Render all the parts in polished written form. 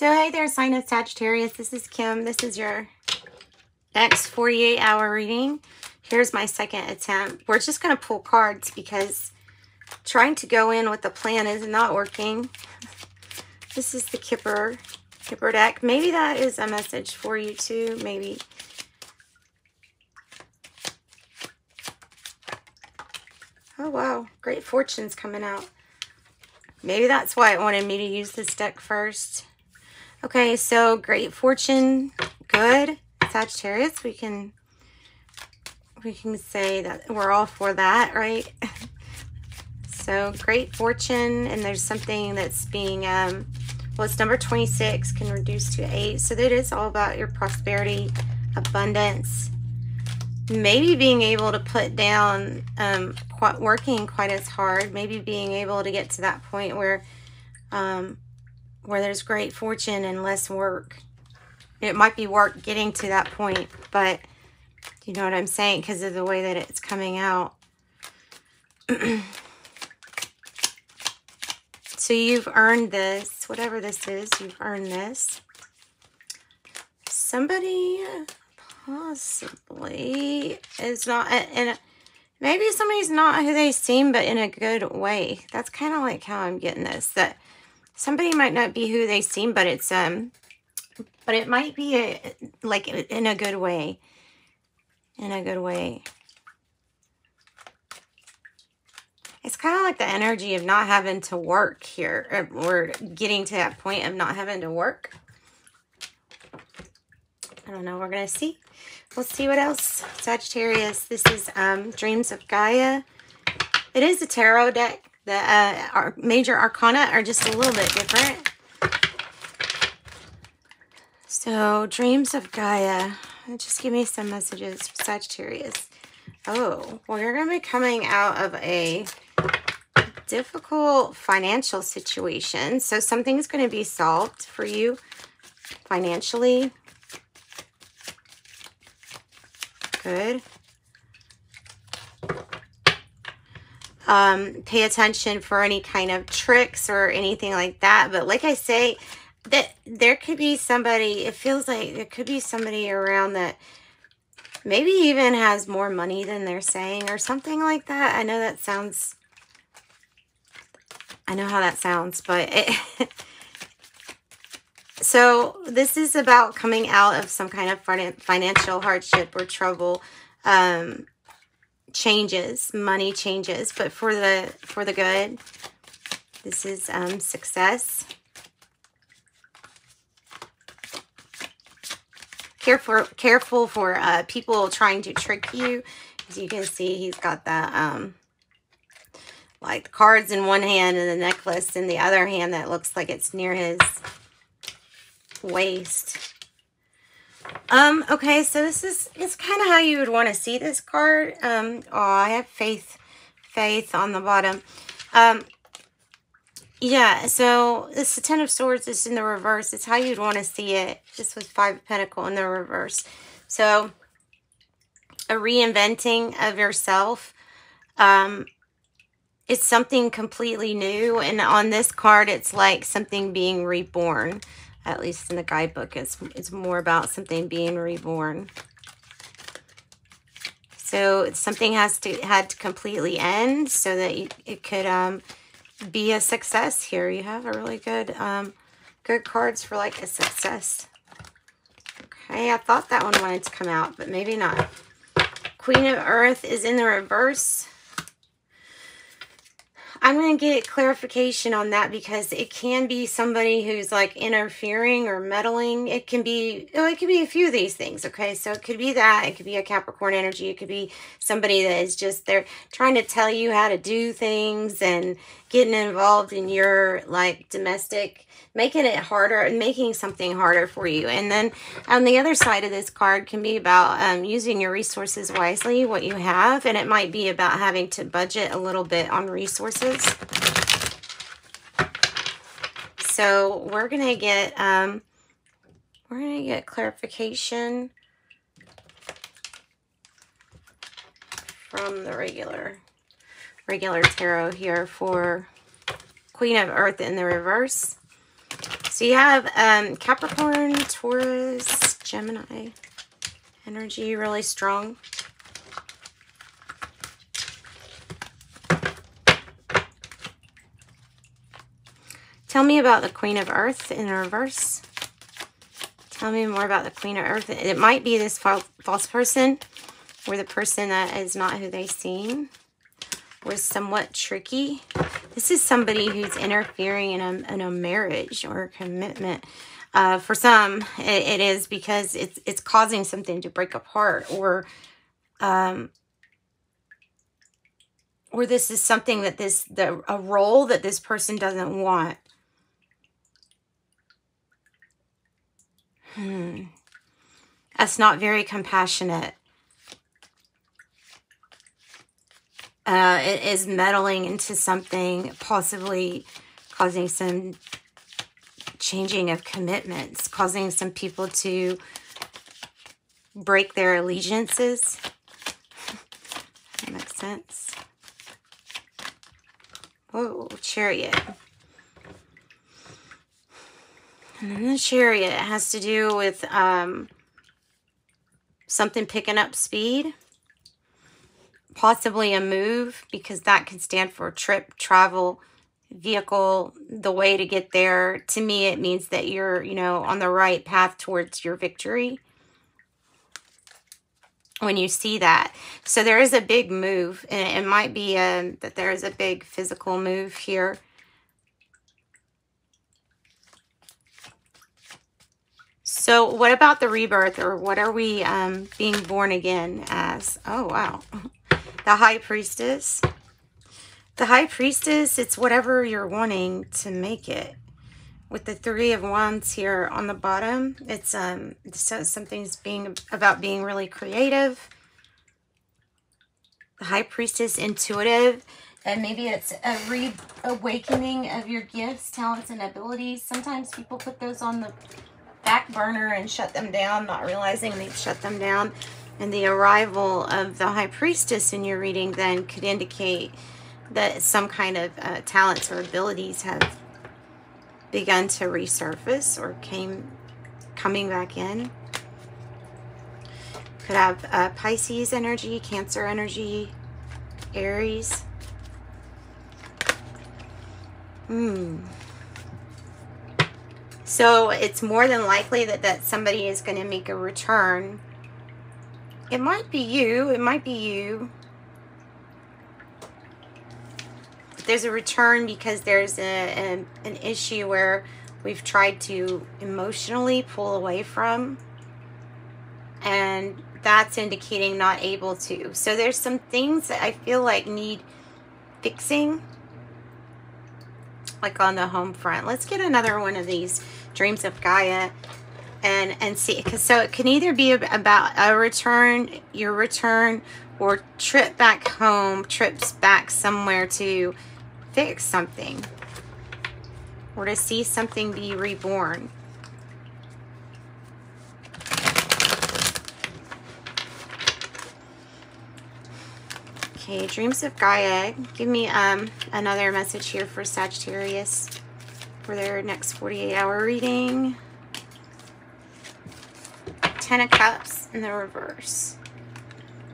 So hey there, sign of Sagittarius. This is Kim. This is your next 48-hour reading. Here's my second attempt. We're just going to pull cards because trying to go in with the plan is not working. This is the Kipper deck. Maybe that is a message for you too. Maybe. Oh, wow. Great fortunes coming out. Maybe that's why it wanted me to use this deck first. Okay, so great fortune, good. Sagittarius, we can say that we're all for that, right? So great fortune, and there's something that's being, well, it's number 26, can reduce to 8. So that is all about your prosperity, abundance, maybe being able to put down, working quite as hard, maybe being able to get to that point where there's great fortune and less work. It might be work getting to that point, but you know what I'm saying because of the way that it's coming out. So you've earned this, whatever this is, you've earned this. Somebody possibly is not, and maybe somebody's not who they seem, but in a good way. That's kind of like how I'm getting this, that somebody might not be who they seem, but it's, but it might be like in a good way, in a good way. It's kind of like the energy of not having to work here, or getting to that point of not having to work. I don't know. We're going to see. We'll see what else. Sagittarius, this is Dreams of Gaia. It is a tarot deck. The our major arcana are just a little bit different. So Dreams of Gaia. Just give me some messages for Sagittarius. Oh, well, you're going to be coming out of a difficult financial situation. So something's going to be solved for you financially. Good. Pay attention for any kind of tricks or anything like that. But like I say, that there could be somebody, it feels like there could be somebody around that maybe even has more money than they're saying or something like that. I know that sounds, I know how that sounds, but it, so this is about coming out of some kind of financial hardship or trouble, changes, money changes, but for the good. This is success. Careful for people trying to trick you. As you can see, he's got the like cards in one hand and the necklace in the other hand that looks like it's near his waist. Okay, so this is, it's kind of how you would want to see this card. Oh, I have faith on the bottom. Yeah, so this is the 10 of Swords is in the reverse. It's how you'd want to see it, just with 5 of Pentacles in the reverse. So a reinventing of yourself. It's something completely new, and on this card it's like something being reborn. At least in the guidebook, it's more about something being reborn. So something had to completely end so that it could be a success here. You have a really good good cards for like a success. Okay, I thought that one wanted to come out, but maybe not. Queen of Earth is in the reverse. I'm going to get clarification on that because it can be somebody who's like interfering or meddling. It can be, oh, it could be a few of these things. Okay. So it could be that, it could be a Capricorn energy. It could be somebody that is just, they're trying to tell you how to do things and getting involved in your like domestic, making it harder and making something harder for you. And then on the other side of this card can be about using your resources wisely, what you have. And it might be about having to budget a little bit on resources. So we're gonna get clarification from the regular tarot here for Queen of Earth in the reverse. So you have Capricorn, Taurus, Gemini energy really strong. Tell me about the Queen of Earth in reverse. Tell me more about the Queen of Earth. It might be this false person, or the person that is not who they seem, or somewhat tricky. This is somebody who's interfering in a marriage or a commitment. For some, it is because it's causing something to break apart, or this is something that a role that this person doesn't want. That's not very compassionate. It is meddling into something, possibly causing some changing of commitments, causing some people to break their allegiances. That makes sense. Whoa, Chariot. And then the Chariot has to do with something picking up speed. Possibly a move, because that could stand for trip, travel, vehicle, the way to get there. To me, it means that you're, on the right path towards your victory when you see that. So there is a big move, and it might be that there is a big physical move here. So what about the rebirth, or what are we being born again as? Oh, wow. The High Priestess. The High Priestess, it's whatever you're wanting to make it. With the Three of Wands here on the bottom, it's so something's about being really creative. The High Priestess, intuitive, and maybe it's a reawakening of your gifts, talents, and abilities. Sometimes people put those on the back burner and shut them down, not realizing they've shut them down. And the arrival of the High Priestess in your reading then could indicate that some kind of talents or abilities have begun to resurface or coming back in. Could have Pisces energy, Cancer energy, Aries. So it's more than likely that somebody is going to make a return. It might be you. It might be you. But there's a return because there's an issue where we've tried to emotionally pull away from. And that's indicating not able to. So there's some things that I feel like need fixing. Like on the home front. Let's get another one of these Dreams of Gaia. And see, so it can either be about a return, your return, or trip back home, trips back somewhere to fix something, or to see something be reborn. Okay, Dreams of Gaia. Give me another message here for Sagittarius for their next 48-hour reading. 10 of Cups in the reverse.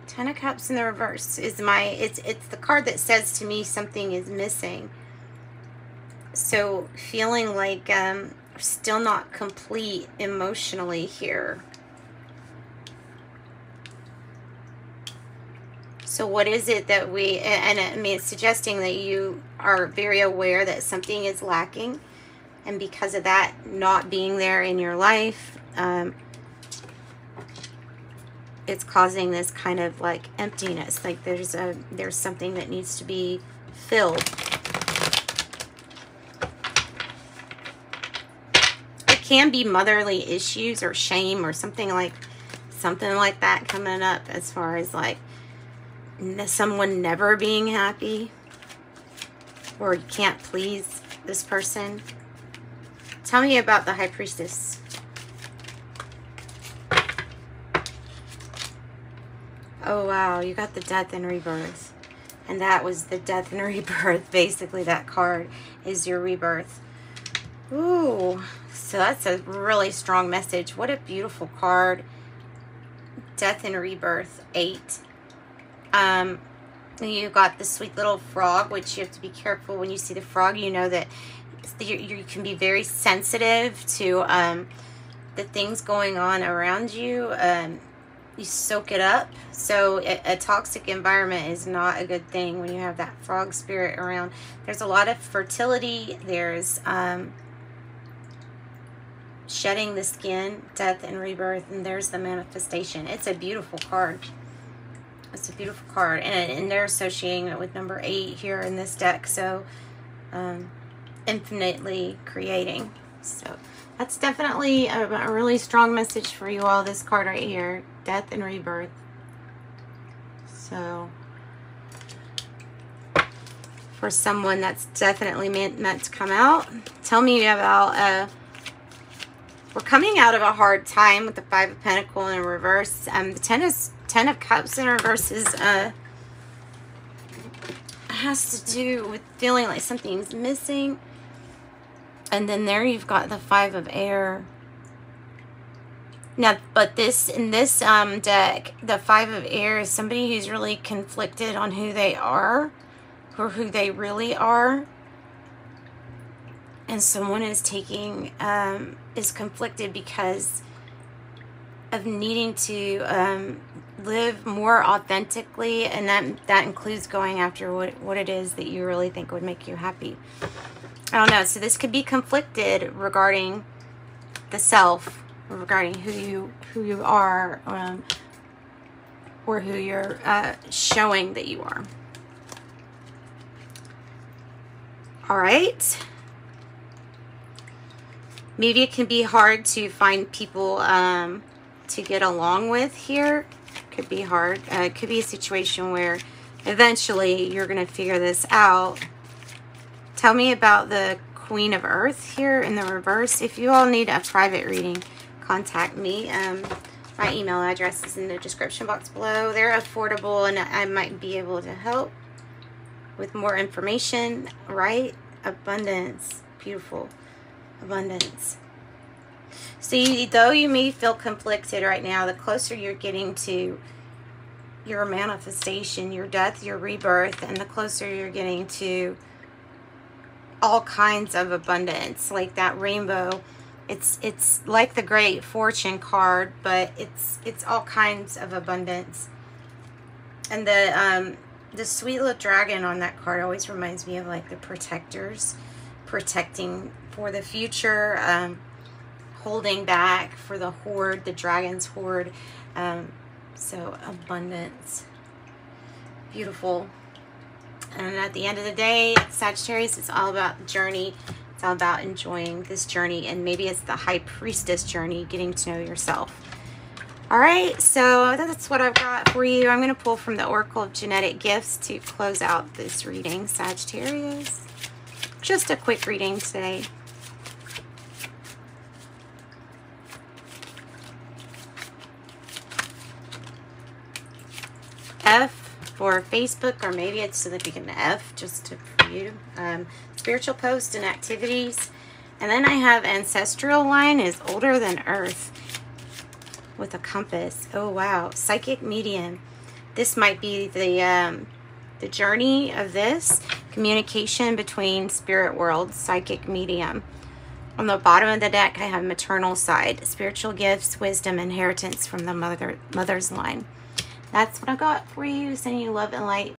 10 of Cups in the reverse is it's the card that says to me something is missing. So feeling like still not complete emotionally here. So what is it that it's suggesting that you are very aware that something is lacking, and because of that not being there in your life, it's causing this kind of like emptiness, like there's something that needs to be filled. It can be motherly issues or shame or something like that coming up, as far as like someone never being happy, or you can't please this person. Tell me about the High Priestess. Oh, wow, you got the death and rebirth. And that was the death and rebirth. Basically, that card is your rebirth. Ooh, So that's a really strong message. What a beautiful card. Death and Rebirth, 8. You got this sweet little frog, which you have to be careful when you see the frog. You know that you can be very sensitive to the things going on around you. You soak it up. So a toxic environment is not a good thing when you have that frog spirit around. There's a lot of fertility. There's shedding the skin, death and rebirth, and there's the manifestation. It's a beautiful card. It's a beautiful card, and they're associating it with number 8 here in this deck. So infinitely creating. So that's definitely a really strong message for you all, this card right here, Death and Rebirth. So for someone, that's definitely meant to come out. Tell me about we're coming out of a hard time with the 5 of Pentacles in reverse. The 10 of Cups in reverse is, has to do with feeling like something's missing. And then there you've got the 5 of Air. Now, but this, in this deck, the 5 of Air is somebody who's really conflicted on who they are or who they really are. And someone is taking, is conflicted because of needing to live more authentically, and that includes going after what it is that you really think would make you happy. I don't know. So this could be conflicted regarding the self, regarding who you are, or who you're showing that you are. All right. Maybe it can be hard to find people to get along with here. Could be hard. It could be a situation where eventually you're going to figure this out. Tell me about the Queen of Earth here in the reverse. If you all need a private reading, contact me. My email address is in the description box below. They're affordable, and I might be able to help with more information, right? Abundance. Beautiful. Abundance. So though you may feel conflicted right now, the closer you're getting to your manifestation, your death, your rebirth, and the closer you're getting to all kinds of abundance, like that rainbow. It's like the Great Fortune card, but it's all kinds of abundance. And the sweet little dragon on that card always reminds me of like the protectors, protecting for the future, holding back for the horde, the dragon's horde. So abundance, beautiful. And at the end of the day, Sagittarius, it's all about the journey. It's all about enjoying this journey, and maybe it's the High Priestess journey, getting to know yourself. All right, so that's what I've got for you. I'm going to pull from the Oracle of Genetic Gifts to close out this reading, Sagittarius. Just a quick reading today. F for Facebook, or maybe it's so that we can F just for you. Spiritual posts and activities. And then I have ancestral line is older than Earth with a compass. Oh, wow. Psychic medium. This might be the journey of this. Communication between spirit world, psychic medium. On the bottom of the deck, I have maternal side, spiritual gifts, wisdom, inheritance from the mother's line. That's what I got for you. Sending you love and light.